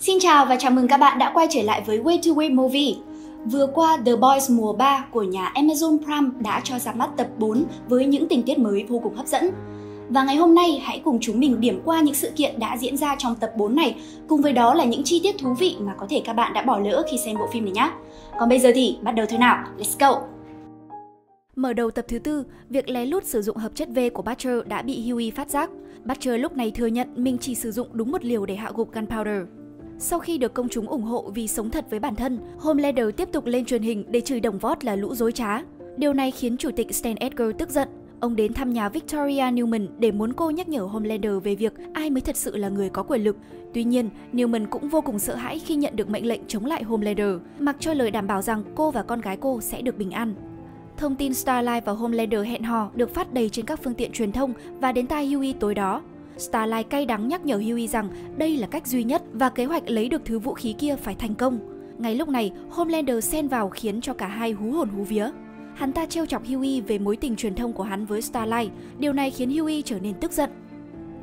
Xin chào và chào mừng các bạn đã quay trở lại với Way to Way Movie. Vừa qua, The Boys mùa 3 của nhà Amazon Prime đã cho ra mắt tập 4 với những tình tiết mới vô cùng hấp dẫn. Và ngày hôm nay, hãy cùng chúng mình điểm qua những sự kiện đã diễn ra trong tập 4 này, cùng với đó là những chi tiết thú vị mà có thể các bạn đã bỏ lỡ khi xem bộ phim này nhé. Còn bây giờ thì bắt đầu thôi nào, let's go! Mở đầu tập thứ 4, việc lén lút sử dụng hợp chất V của Butcher đã bị Hughie phát giác. Butcher lúc này thừa nhận mình chỉ sử dụng đúng một liều để hạ gục Gunpowder. Sau khi được công chúng ủng hộ vì sống thật với bản thân, Homelander tiếp tục lên truyền hình để chửi đồng Vought là lũ dối trá. Điều này khiến chủ tịch Stan Edgar tức giận. Ông đến thăm nhà Victoria Newman để muốn cô nhắc nhở Homelander về việc ai mới thật sự là người có quyền lực. Tuy nhiên, Newman cũng vô cùng sợ hãi khi nhận được mệnh lệnh chống lại Homelander, mặc cho lời đảm bảo rằng cô và con gái cô sẽ được bình an. Thông tin Starlight và Homelander hẹn hò được phát đầy trên các phương tiện truyền thông và đến tai Hughie tối đó. Starlight cay đắng nhắc nhở Hughie rằng đây là cách duy nhất và kế hoạch lấy được thứ vũ khí kia phải thành công. Ngay lúc này, Homelander xen vào khiến cho cả hai hú hồn hú vía. Hắn ta trêu chọc Hughie về mối tình truyền thông của hắn với Starlight, điều này khiến Hughie trở nên tức giận.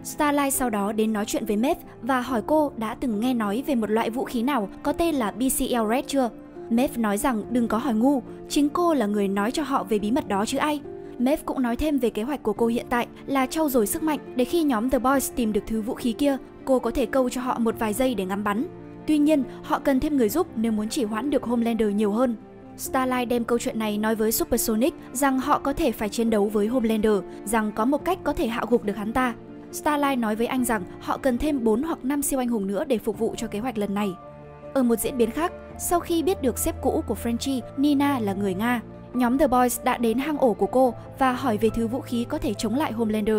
Starlight sau đó đến nói chuyện với Maeve và hỏi cô đã từng nghe nói về một loại vũ khí nào có tên là BCL Red chưa? Maeve nói rằng đừng có hỏi ngu, chính cô là người nói cho họ về bí mật đó chứ ai. Maeve cũng nói thêm về kế hoạch của cô hiện tại là trau dồi sức mạnh để khi nhóm The Boys tìm được thứ vũ khí kia, cô có thể câu cho họ một vài giây để ngắm bắn. Tuy nhiên, họ cần thêm người giúp nếu muốn chỉ hoãn được Homelander nhiều hơn. Starlight đem câu chuyện này nói với Supersonic rằng họ có thể phải chiến đấu với Homelander, rằng có một cách có thể hạ gục được hắn ta. Starlight nói với anh rằng họ cần thêm 4 hoặc 5 siêu anh hùng nữa để phục vụ cho kế hoạch lần này. Ở một diễn biến khác, sau khi biết được sếp cũ của Frenchie, Nina là người Nga, nhóm The Boys đã đến hang ổ của cô và hỏi về thứ vũ khí có thể chống lại Homelander.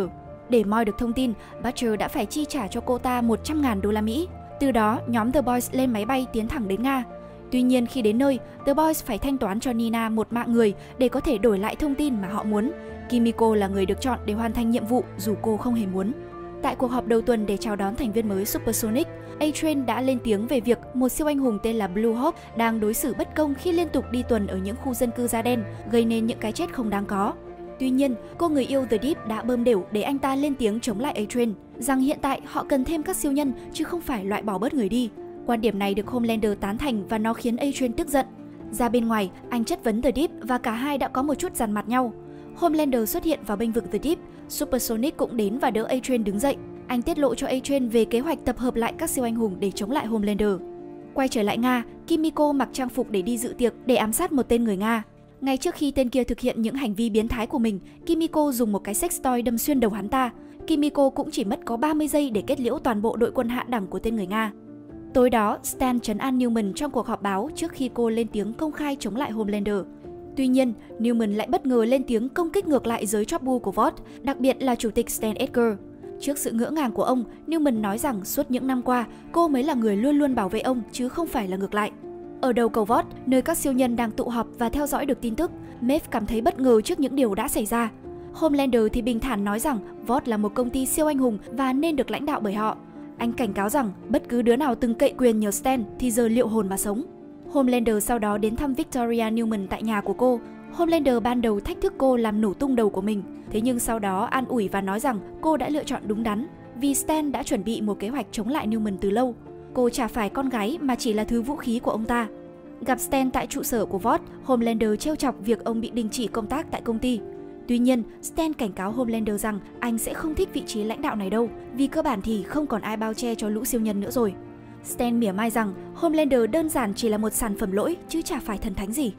Để moi được thông tin, Butcher đã phải chi trả cho cô ta 100.000 đô la Mỹ. Từ đó, nhóm The Boys lên máy bay tiến thẳng đến Nga. Tuy nhiên khi đến nơi, The Boys phải thanh toán cho Nina một mạng người để có thể đổi lại thông tin mà họ muốn. Kimiko là người được chọn để hoàn thành nhiệm vụ dù cô không hề muốn. Tại cuộc họp đầu tuần để chào đón thành viên mới Supersonic, A-Train đã lên tiếng về việc một siêu anh hùng tên là Blue Hope đang đối xử bất công khi liên tục đi tuần ở những khu dân cư da đen, gây nên những cái chết không đáng có. Tuy nhiên, cô người yêu The Deep đã bơm đều để anh ta lên tiếng chống lại A-Train, rằng hiện tại họ cần thêm các siêu nhân chứ không phải loại bỏ bớt người đi. Quan điểm này được Homelander tán thành và nó khiến A-Train tức giận. Ra bên ngoài, anh chất vấn The Deep và cả hai đã có một chút dằn mặt nhau. Homelander xuất hiện vào bênh vực The Deep, Supersonic cũng đến và đỡ A-Train đứng dậy. Anh tiết lộ cho A-Train về kế hoạch tập hợp lại các siêu anh hùng để chống lại Homelander. Quay trở lại Nga, Kimiko mặc trang phục để đi dự tiệc để ám sát một tên người Nga. Ngay trước khi tên kia thực hiện những hành vi biến thái của mình, Kimiko dùng một cái sex toy đâm xuyên đầu hắn ta. Kimiko cũng chỉ mất có 30 giây để kết liễu toàn bộ đội quân hạ đẳng của tên người Nga. Tối đó, Stan trấn an Newman trong cuộc họp báo trước khi cô lên tiếng công khai chống lại Homelander. Tuy nhiên, Newman lại bất ngờ lên tiếng công kích ngược lại giới chóp bu của Vought, đặc biệt là chủ tịch Stan Edgar. Trước sự ngỡ ngàng của ông, Newman nói rằng suốt những năm qua, cô mới là người luôn luôn bảo vệ ông chứ không phải là ngược lại. Ở đầu cầu Vought, nơi các siêu nhân đang tụ họp và theo dõi được tin tức, Maeve cảm thấy bất ngờ trước những điều đã xảy ra. Homelander thì bình thản nói rằng Vought là một công ty siêu anh hùng và nên được lãnh đạo bởi họ. Anh cảnh cáo rằng bất cứ đứa nào từng cậy quyền nhờ Stan thì giờ liệu hồn mà sống. Homelander sau đó đến thăm Victoria Newman tại nhà của cô. Homelander ban đầu thách thức cô làm nổ tung đầu của mình, thế nhưng sau đó an ủi và nói rằng cô đã lựa chọn đúng đắn vì Stan đã chuẩn bị một kế hoạch chống lại Newman từ lâu. Cô chả phải con gái mà chỉ là thứ vũ khí của ông ta. Gặp Stan tại trụ sở của Vought, Homelander trêu chọc việc ông bị đình chỉ công tác tại công ty. Tuy nhiên, Stan cảnh cáo Homelander rằng anh sẽ không thích vị trí lãnh đạo này đâu, vì cơ bản thì không còn ai bao che cho lũ siêu nhân nữa rồi. Stan mỉa mai rằng Homelander đơn giản chỉ là một sản phẩm lỗi chứ chả phải thần thánh gì.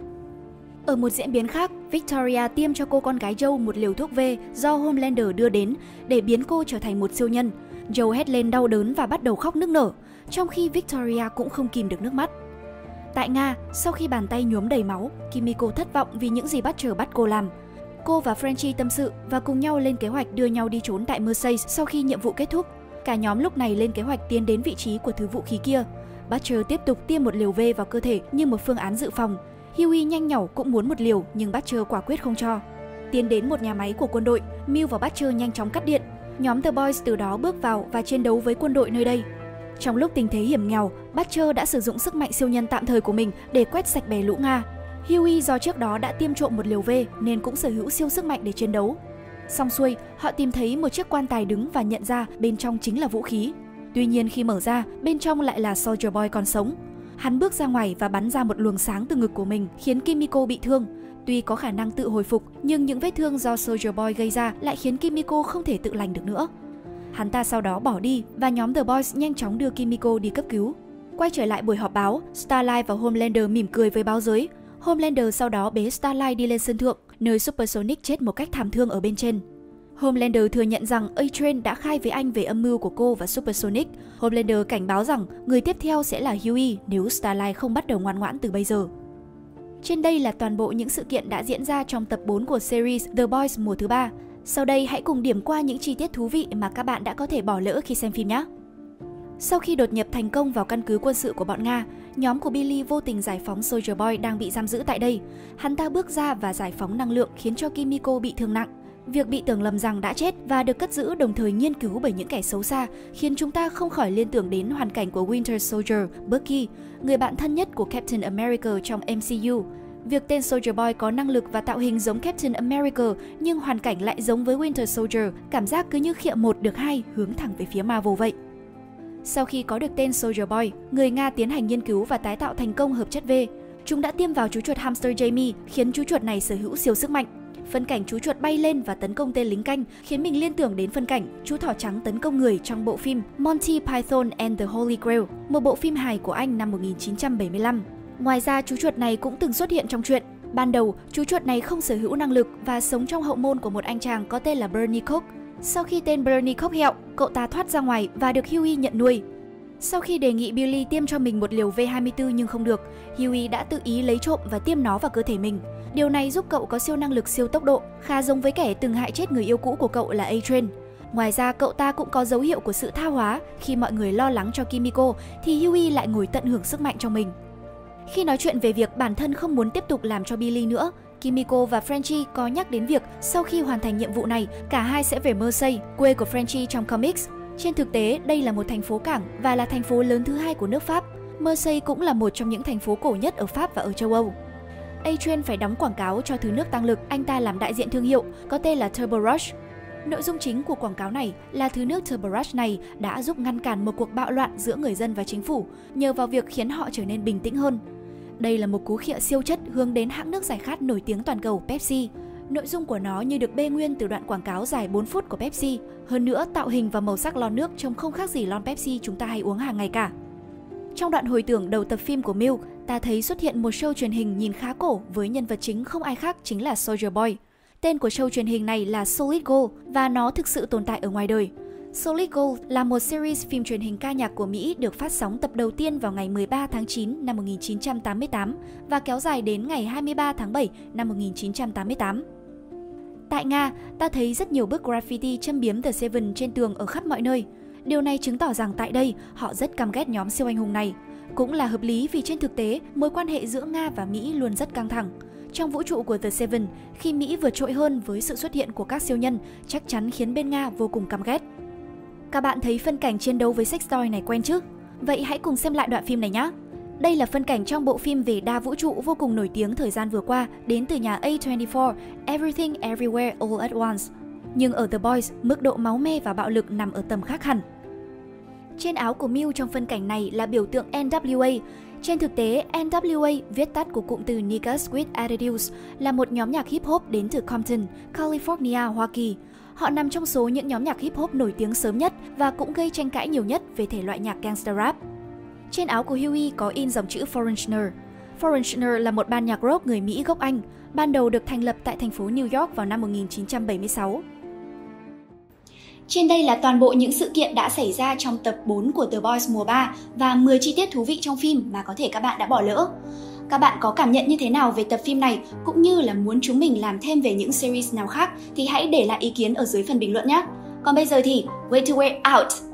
Ở một diễn biến khác, Victoria tiêm cho cô con gái Joe một liều thuốc V do Homelander đưa đến để biến cô trở thành một siêu nhân. Joe hét lên đau đớn và bắt đầu khóc nức nở, trong khi Victoria cũng không kìm được nước mắt. Tại Nga, sau khi bàn tay nhuốm đầy máu, Kimiko thất vọng vì những gì Butcher bắt cô làm. Cô và Frenchie tâm sự và cùng nhau lên kế hoạch đưa nhau đi trốn tại Marseille sau khi nhiệm vụ kết thúc. Cả nhóm lúc này lên kế hoạch tiến đến vị trí của thứ vũ khí kia. Butcher tiếp tục tiêm một liều V vào cơ thể như một phương án dự phòng. Hughie nhanh nhảu cũng muốn một liều nhưng Butcher quả quyết không cho. Tiến đến một nhà máy của quân đội, Mew và Butcher nhanh chóng cắt điện. Nhóm The Boys từ đó bước vào và chiến đấu với quân đội nơi đây. Trong lúc tình thế hiểm nghèo, Butcher đã sử dụng sức mạnh siêu nhân tạm thời của mình để quét sạch bè lũ Nga. Hughie do trước đó đã tiêm trộm một liều V nên cũng sở hữu siêu sức mạnh để chiến đấu. Xong xuôi, họ tìm thấy một chiếc quan tài đứng và nhận ra bên trong chính là vũ khí. Tuy nhiên khi mở ra, bên trong lại là Soldier Boy còn sống. Hắn bước ra ngoài và bắn ra một luồng sáng từ ngực của mình, khiến Kimiko bị thương. Tuy có khả năng tự hồi phục, nhưng những vết thương do Soldier Boy gây ra lại khiến Kimiko không thể tự lành được nữa. Hắn ta sau đó bỏ đi và nhóm The Boys nhanh chóng đưa Kimiko đi cấp cứu. Quay trở lại buổi họp báo, Starlight và Homelander mỉm cười với báo giới. Homelander sau đó bế Starlight đi lên sân thượng, nơi Supersonic chết một cách thảm thương ở bên trên. Homelander thừa nhận rằng A-Train đã khai với anh về âm mưu của cô và Supersonic. Homelander cảnh báo rằng người tiếp theo sẽ là Hughie nếu Starlight không bắt đầu ngoan ngoãn từ bây giờ. Trên đây là toàn bộ những sự kiện đã diễn ra trong tập 4 của series The Boys mùa thứ 3. Sau đây hãy cùng điểm qua những chi tiết thú vị mà các bạn đã có thể bỏ lỡ khi xem phim nhé! Sau khi đột nhập thành công vào căn cứ quân sự của bọn Nga, nhóm của Billy vô tình giải phóng Soldier Boy đang bị giam giữ tại đây. Hắn ta bước ra và giải phóng năng lượng khiến cho Kimiko bị thương nặng. Việc bị tưởng lầm rằng đã chết và được cất giữ đồng thời nghiên cứu bởi những kẻ xấu xa khiến chúng ta không khỏi liên tưởng đến hoàn cảnh của Winter Soldier, Bucky, người bạn thân nhất của Captain America trong MCU. Việc tên Soldier Boy có năng lực và tạo hình giống Captain America nhưng hoàn cảnh lại giống với Winter Soldier, cảm giác cứ như khịa một được hai hướng thẳng về phía Marvel vậy. Sau khi có được tên Soldier Boy, người Nga tiến hành nghiên cứu và tái tạo thành công hợp chất V. Chúng đã tiêm vào chú chuột Hamster Jamie khiến chú chuột này sở hữu siêu sức mạnh. Phân cảnh chú chuột bay lên và tấn công tên lính canh khiến mình liên tưởng đến phân cảnh chú thỏ trắng tấn công người trong bộ phim Monty Python and the Holy Grail, một bộ phim hài của Anh năm 1975. Ngoài ra, chú chuột này cũng từng xuất hiện trong truyện. Ban đầu, chú chuột này không sở hữu năng lực và sống trong hậu môn của một anh chàng có tên là Bernie Cox. Sau khi tên Bernie Cox hẹo, cậu ta thoát ra ngoài và được Hughie nhận nuôi. Sau khi đề nghị Billy tiêm cho mình một liều V24 nhưng không được, Hughie đã tự ý lấy trộm và tiêm nó vào cơ thể mình. Điều này giúp cậu có siêu năng lực siêu tốc độ, khá giống với kẻ từng hại chết người yêu cũ của cậu là A-Train. Ngoài ra, cậu ta cũng có dấu hiệu của sự tha hóa. Khi mọi người lo lắng cho Kimiko, thì Hughie lại ngồi tận hưởng sức mạnh cho mình. Khi nói chuyện về việc bản thân không muốn tiếp tục làm cho Billy nữa, Kimiko và Frenchie có nhắc đến việc sau khi hoàn thành nhiệm vụ này, cả hai sẽ về Marseille, quê của Frenchie trong comics. Trên thực tế, đây là một thành phố cảng và là thành phố lớn thứ hai của nước Pháp. Marseille cũng là một trong những thành phố cổ nhất ở Pháp và ở châu Âu. A-Train phải đóng quảng cáo cho thứ nước tăng lực anh ta làm đại diện thương hiệu, có tên là Turbo Rush. Nội dung chính của quảng cáo này là thứ nước Turbo Rush này đã giúp ngăn cản một cuộc bạo loạn giữa người dân và chính phủ, nhờ vào việc khiến họ trở nên bình tĩnh hơn. Đây là một cú khịa siêu chất hướng đến hãng nước giải khát nổi tiếng toàn cầu Pepsi. Nội dung của nó như được bê nguyên từ đoạn quảng cáo dài 4 phút của Pepsi. Hơn nữa, tạo hình và màu sắc lon nước trông không khác gì lon Pepsi chúng ta hay uống hàng ngày cả. Trong đoạn hồi tưởng đầu tập phim của Milk, ta thấy xuất hiện một show truyền hình nhìn khá cổ với nhân vật chính không ai khác chính là Soldier Boy. Tên của show truyền hình này là Solid Gold và nó thực sự tồn tại ở ngoài đời. Solid Gold là một series phim truyền hình ca nhạc của Mỹ được phát sóng tập đầu tiên vào ngày 13 tháng 9 năm 1988 và kéo dài đến ngày 23 tháng 7 năm 1988. Tại Nga, ta thấy rất nhiều bức graffiti châm biếm The Seven trên tường ở khắp mọi nơi. Điều này chứng tỏ rằng tại đây, họ rất căm ghét nhóm siêu anh hùng này. Cũng là hợp lý vì trên thực tế, mối quan hệ giữa Nga và Mỹ luôn rất căng thẳng. Trong vũ trụ của The Seven, khi Mỹ vượt trội hơn với sự xuất hiện của các siêu nhân, chắc chắn khiến bên Nga vô cùng căm ghét. Các bạn thấy phân cảnh chiến đấu với sex toy này quen chứ? Vậy hãy cùng xem lại đoạn phim này nhé! Đây là phân cảnh trong bộ phim về đa vũ trụ vô cùng nổi tiếng thời gian vừa qua đến từ nhà A24, Everything Everywhere All at Once. Nhưng ở The Boys, mức độ máu me và bạo lực nằm ở tầm khác hẳn. Trên áo của Mew trong phân cảnh này là biểu tượng NWA. Trên thực tế, NWA, viết tắt của cụm từ Niggas with Attitudes, là một nhóm nhạc hip-hop đến từ Compton, California, Hoa Kỳ. Họ nằm trong số những nhóm nhạc hip-hop nổi tiếng sớm nhất và cũng gây tranh cãi nhiều nhất về thể loại nhạc gangster rap. Trên áo của Hughie có in dòng chữ Foreigner. Foreigner là một ban nhạc rock người Mỹ gốc Anh, ban đầu được thành lập tại thành phố New York vào năm 1976. Trên đây là toàn bộ những sự kiện đã xảy ra trong tập 4 của The Boys mùa 3 và 10 chi tiết thú vị trong phim mà có thể các bạn đã bỏ lỡ. Các bạn có cảm nhận như thế nào về tập phim này cũng như là muốn chúng mình làm thêm về những series nào khác thì hãy để lại ý kiến ở dưới phần bình luận nhé. Còn bây giờ thì Way to Way out!